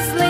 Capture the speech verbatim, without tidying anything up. Was